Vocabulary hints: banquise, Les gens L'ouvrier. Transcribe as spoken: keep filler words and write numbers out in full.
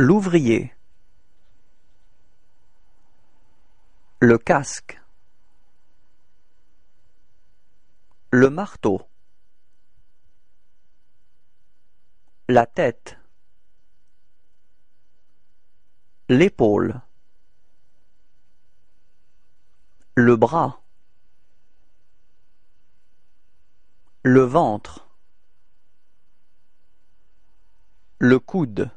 L'ouvrier. Le casque. Le marteau. La tête. L'épaule. Le bras. Le ventre. Le coude.